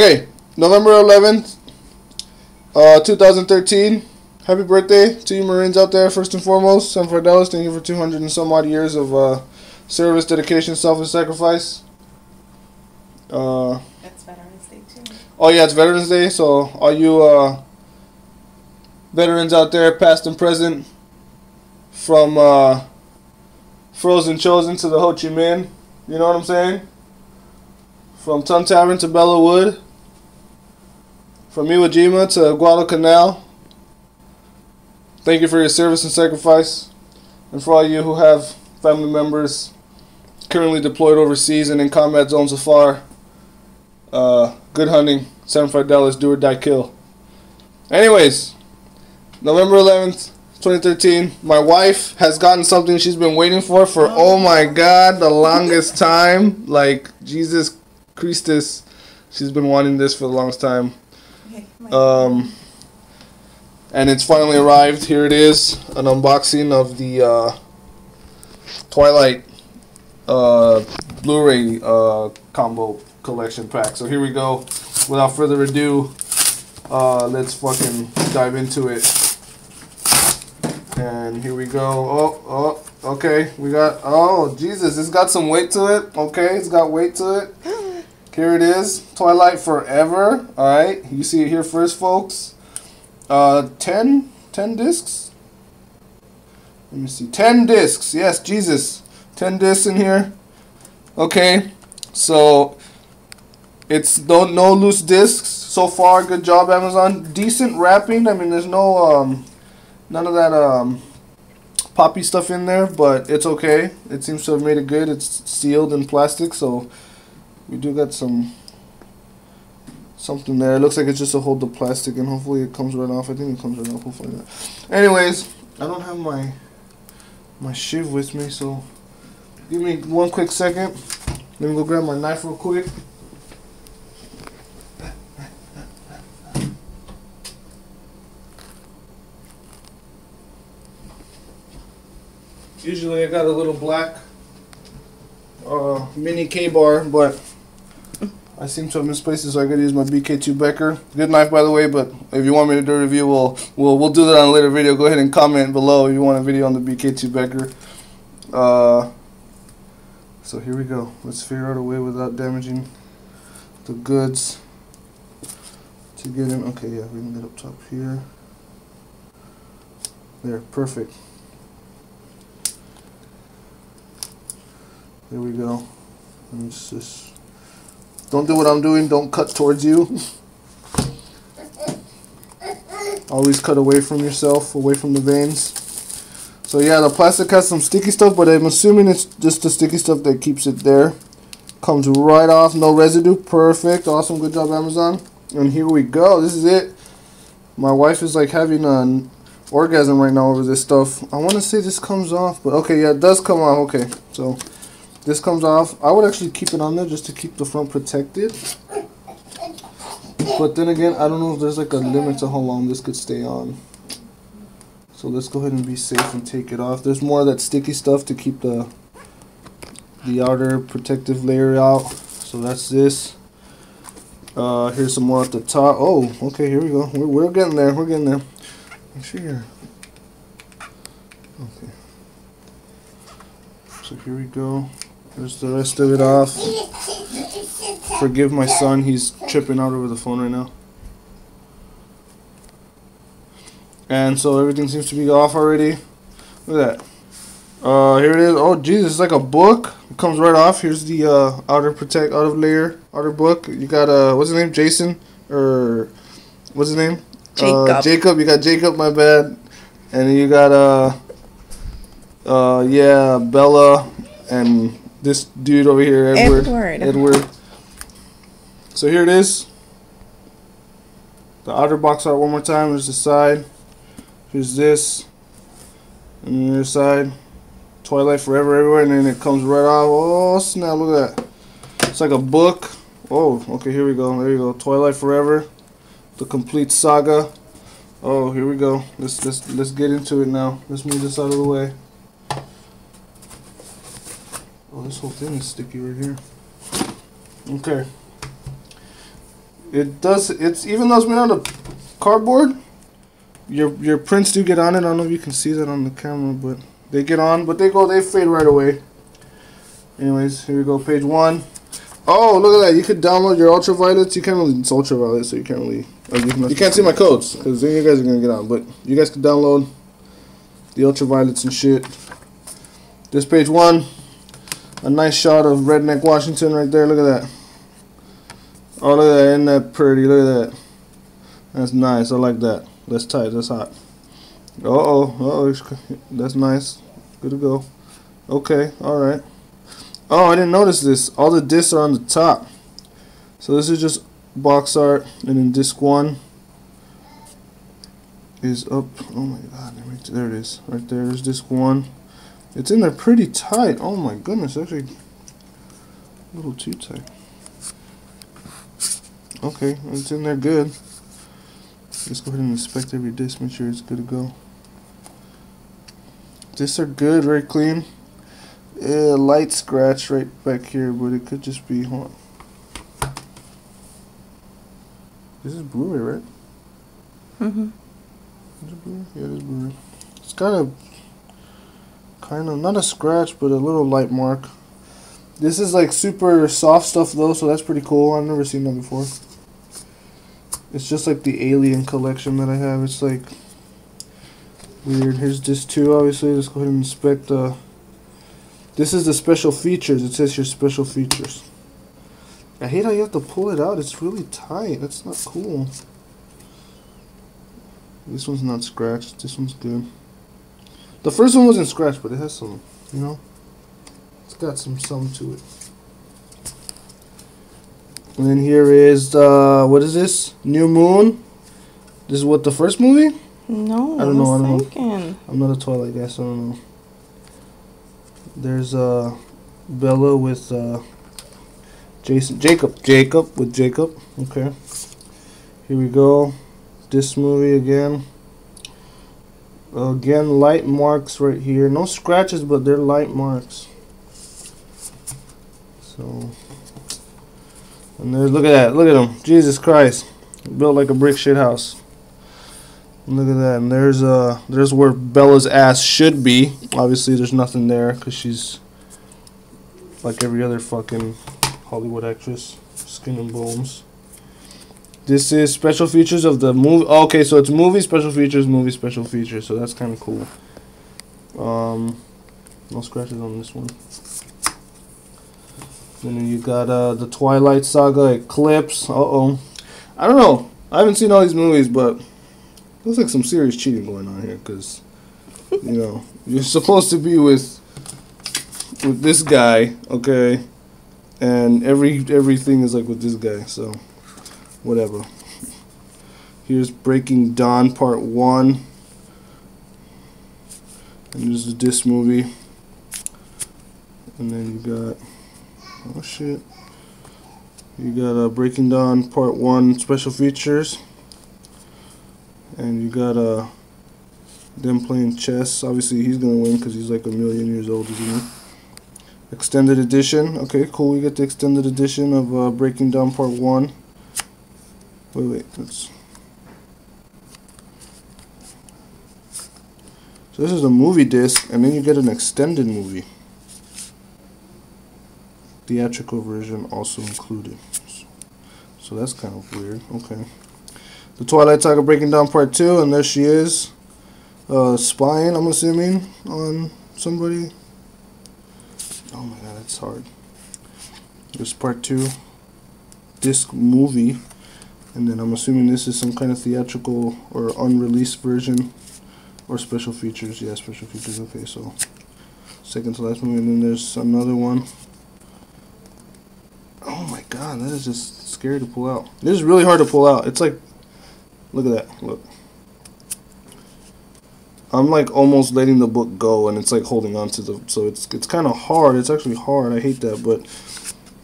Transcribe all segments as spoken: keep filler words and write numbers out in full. Okay, November eleventh, uh, two thousand thirteen. Happy birthday to you Marines out there, first and foremost. Semper Fidelis, thank you for two hundred and some odd years of uh, service, dedication, self, and sacrifice. Uh, That's Veterans Day, too. Oh, yeah, it's Veterans Day. So all you uh, veterans out there, past and present, from uh, Frozen Chosen to the Ho Chi Minh, you know what I'm saying? From Tun Tavern to Bella Wood, from Iwo Jima to Guadalcanal. Thank you for your service and sacrifice, and for all you who have family members currently deployed overseas and in combat zones afar. Uh, good hunting, Semper Fidelis, do or die, kill. Anyways, November eleventh, twenty thirteen. My wife has gotten something she's been waiting for for oh, oh my God, the longest time. Like Jesus Christus, she's been wanting this for the longest time. Um, and it's finally arrived. Here it is, an unboxing of the uh, Twilight uh, Blu-ray uh, combo collection pack. So here we go. Without further ado, uh, let's fucking dive into it. And here we go. Oh, oh, okay. We got, oh, Jesus, it's got some weight to it. Okay, it's got weight to it. Here it is, Twilight Forever. All right, you see it here first, folks. Uh, ten, ten discs. Let me see, ten discs. Yes, Jesus, ten discs in here. Okay, so it's no no loose discs so far. Good job, Amazon. Decent wrapping. I mean, there's no um. None of that um, poppy stuff in there, but it's okay. It seems to have made it good. It's sealed in plastic, so we do got some something there. It looks like it's just to hold the plastic, and hopefully it comes right off. I think it comes right off. Hopefully not. Anyways, I don't have my my shiv with me, so give me one quick second. Let me go grab my knife real quick. Usually I got a little black uh, mini K-bar, but I seem to have misplaced it, so I gotta use my B K two Becker. Good knife, by the way, but if you want me to do a review, we'll, we'll, we'll do that on a later video. Go ahead and comment below if you want a video on the B K two Becker. Uh, so here we go. Let's figure out a way without damaging the goods to get in. Okay, yeah, we can get up top here. There, perfect. There we go. And it's just, don't do what I'm doing. Don't cut towards you. Always cut away from yourself, away from the veins. So yeah, the plastic has some sticky stuff, but I'm assuming it's just the sticky stuff that keeps it there. Comes right off. No residue. Perfect. Awesome. Good job, Amazon. And here we go. This is it. My wife is like having an orgasm right now over this stuff. I want to say this comes off, but okay, yeah, it does come off. Okay, so this comes off. I would actually keep it on there just to keep the front protected. But then again, I don't know if there's like a limit to how long this could stay on. So let's go ahead and be safe and take it off. There's more of that sticky stuff to keep the the outer protective layer out. So that's this. Uh, here's some more at the top. Oh, okay, here we go. We're, we're getting there. We're getting there. Make sure you're... Okay. So here we go. There's the rest of it off. Forgive my son, he's tripping out over the phone right now. And so everything seems to be off already. Look at that. Uh, here it is. Oh, Jesus, it's like a book. It comes right off. Here's the uh, outer protect, outer layer, outer book. You got, uh, what's his name? Jason? Or, what's his name? Jacob. Uh, Jacob. You got Jacob, my bad. And you got, uh, uh, yeah, Bella. And this dude over here, Edward. Edward. Edward. So here it is. The outer box art one more time. There's the side. Here's this. And the other side. Twilight Forever everywhere. And then it comes right off. Oh, snap. Look at that. It's like a book. Oh, okay. Here we go. There you go. Twilight Forever. The complete saga. Oh, here we go. Let's, let's, let's get into it now. Let's move this out of the way. Oh, this whole thing is sticky right here. Okay. It does. It's even though it's made out of cardboard, your your prints do get on it. I don't know if you can see that on the camera, but they get on. But they go. They fade right away. Anyways, here we go. Page one. Oh, look at that! You could download your ultraviolets. You can't really. It's ultraviolet, so you can't really. Like, you, can you can't see my codes, because then you guys are gonna get on. But you guys can download the ultraviolets and shit. This page one. A nice shot of Redneck Washington right there. Look at that. Oh, look at that. Isn't that pretty? Look at that. That's nice. I like that. That's tight. That's hot. Uh oh. Uh oh. That's nice. Good to go. Okay. Alright. Oh, I didn't notice this. All the discs are on the top. So this is just box art. And then disc one is up. Oh my god. There it is. Right there. There's disc one. It's in there pretty tight. Oh my goodness. Actually, a little too tight. Okay, it's in there good. Let's go ahead and inspect every disc, make sure it's good to go. Discs are good, very clean. Uh, light scratch right back here, but it could just be, hold on. This is Blu-ray, right? Mm-hmm. Is it Blu-ray? Yeah, it is Blu-ray. It's got a kind of, not a scratch, but a little light mark. This is like super soft stuff though, so that's pretty cool. I've never seen that before. It's just like the Alien collection that I have. It's like weird. Here's disc two, obviously. Let's go ahead and inspect the... Uh, this is the special features. It says your special features. I hate how you have to pull it out. It's really tight. That's not cool. This one's not scratched. This one's good. The first one wasn't scratched, but it has some, you know? It's got some sum to it. And then here is the, what is this? New Moon. This is what, the first movie? No, I don't know. I don't know. I'm not a Twilight guy, so I don't know. There's uh, Bella with uh, Jason, Jacob, Jacob with Jacob. Okay. Here we go. This movie again. Again, light marks right here. No scratches, but they're light marks. So, and there's, look at that, look at them, Jesus Christ, built like a brick shit house. Look at that, and there's uh, there's where Bella's ass should be. Obviously, there's nothing there because she's like every other fucking Hollywood actress, skin and bones. This is special features of the movie. Oh, okay, so it's movie special features, movie special features. So that's kind of cool. Um, no scratches on this one. Then you got uh, the Twilight Saga Eclipse. Uh oh, I don't know. I haven't seen all these movies, but looks like some serious cheating going on here, because you know you're supposed to be with with this guy, okay, and every everything is like with this guy. So whatever. Here's Breaking Dawn Part One, and this is this movie, and then you got. Oh shit. You got uh, Breaking Dawn Part one special features. And you got uh, them playing chess. Obviously he's going to win because he's like a million years old, isn't he? Extended edition. Okay, cool. We get the extended edition of uh, Breaking Dawn Part one. Wait, wait. Let's... So this is a movie disc, and then you get an extended movie. Theatrical version also included. So that's kind of weird. Okay. The Twilight Saga Breaking Dawn Part two, and there she is. Uh, spying, I'm assuming, on somebody. Oh my god, that's hard. This Part two. Disc movie. And then I'm assuming this is some kind of theatrical or unreleased version. Or special features. Yeah, special features. Okay, so second to last movie. And then there's another one. God, that is just scary to pull out. This is really hard to pull out. It's like, look at that. Look. I'm like almost letting the book go, and it's like holding on to the. So it's it's kind of hard. It's actually hard. I hate that, but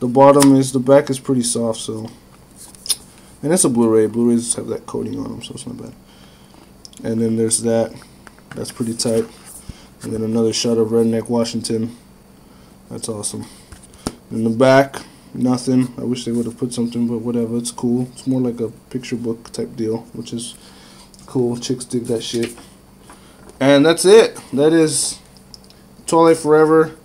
the bottom is the back is pretty soft. So, and it's a Blu-ray. Blu-rays have that coating on them, so it's not bad. And then there's that. That's pretty tight. And then another shot of Redneck Washington. That's awesome. In the back. nothing. I wish they would have put something, but whatever, it's cool. It's more like a picture book type deal, which is cool. Chicks dig that shit. And that's it. That is Twilight Forever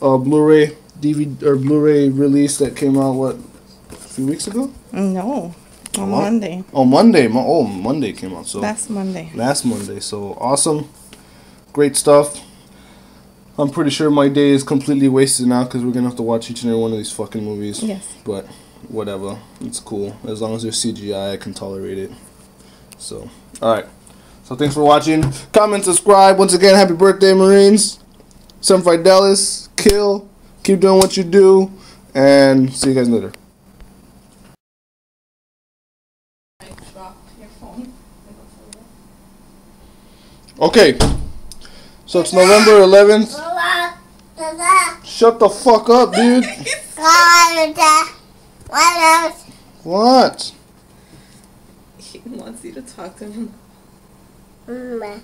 uh, Blu-ray D V D or Blu-ray release that came out what, a few weeks ago? No. On oh, Monday. Oh, Monday. Oh, Monday came out. So last Monday. Last Monday. So awesome. Great stuff. I'm pretty sure my day is completely wasted now because we're going to have to watch each and every one of these fucking movies. Yes. But whatever. It's cool. As long as there's C G I, I can tolerate it. So, alright. So thanks for watching. Comment, subscribe. Once again, happy birthday, Marines. Semper Fidelis. Kill. Keep doing what you do. And see you guys later. Okay, so it's November eleventh. Shut the fuck up, dude. What? He wants you to talk to him. Oh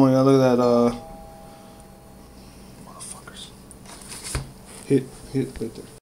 my god, look at that. Uh, motherfuckers. Hit, hit right there.